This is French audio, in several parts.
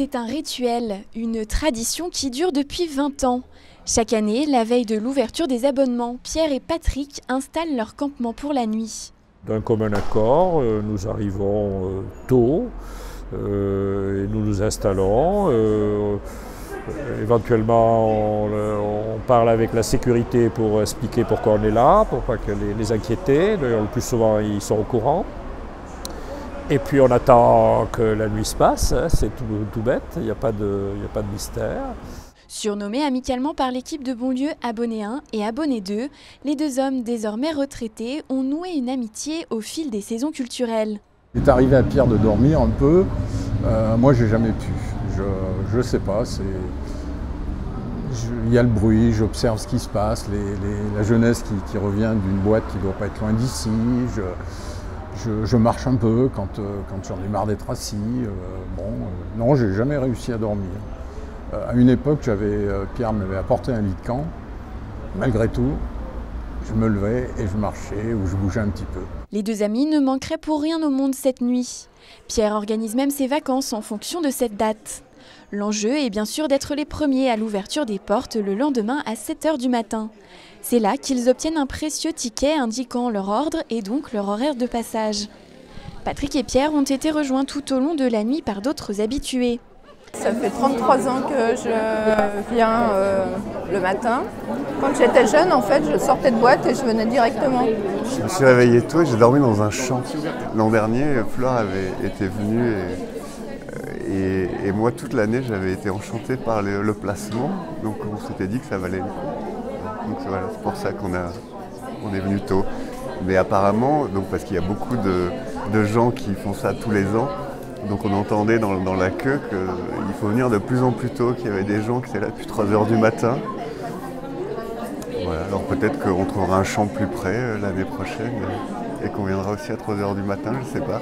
C'est un rituel, une tradition qui dure depuis 20 ans. Chaque année, la veille de l'ouverture des abonnements, Pierre et Patrick installent leur campement pour la nuit. D'un commun accord, nous arrivons tôt et nous nous installons. Éventuellement, on parle avec la sécurité pour expliquer pourquoi on est là, pour pas que les inquiéter. D'ailleurs, le plus souvent, ils sont au courant. Et puis on attend que la nuit se passe, hein, c'est tout bête, il n'y a pas de mystère. Surnommés amicalement par l'équipe de Bonlieu Abonné 1 et Abonné 2, les deux hommes désormais retraités ont noué une amitié au fil des saisons culturelles. Il est arrivé à Pierre de dormir un peu, moi j'ai jamais pu, je sais pas, il y a le bruit, j'observe ce qui se passe, la jeunesse qui revient d'une boîte qui ne doit pas être loin d'ici. Je marche un peu quand j'en ai marre d'être assis. Non, j'ai jamais réussi à dormir. À une époque, Pierre m'avait apporté un lit de camp. Malgré tout, je me levais et je marchais ou je bougeais un petit peu. Les deux amis ne manqueraient pour rien au monde cette nuit. Pierre organise même ses vacances en fonction de cette date. L'enjeu est bien sûr d'être les premiers à l'ouverture des portes le lendemain à 7 h du matin. C'est là qu'ils obtiennent un précieux ticket indiquant leur ordre et donc leur horaire de passage. Patrick et Pierre ont été rejoints tout au long de la nuit par d'autres habitués. Ça fait 33 ans que je viens le matin. Quand j'étais jeune, en fait, je sortais de boîte et je venais directement. Je me suis réveillé tôt et j'ai dormi dans un champ. L'an dernier, Flore avait été venue et moi, toute l'année, j'avais été enchanté par le placement. Donc on s'était dit que ça valait le coup. Donc voilà, c'est pour ça qu'on est venu tôt. Mais apparemment, donc, parce qu'il y a beaucoup de gens qui font ça tous les ans, donc on entendait dans la queue qu'il faut venir de plus en plus tôt, qu'il y avait des gens qui étaient là depuis 3 h du matin. Voilà, alors peut-être qu'on trouvera un champ plus près l'année prochaine et qu'on viendra aussi à 3 h du matin, je ne sais pas.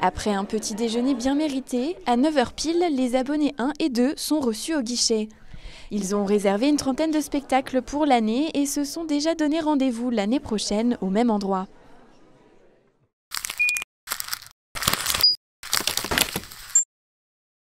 Après un petit déjeuner bien mérité, à 9 h pile, les abonnés 1 et 2 sont reçus au guichet. Ils ont réservé une trentaine de spectacles pour l'année et se sont déjà donné rendez-vous l'année prochaine au même endroit.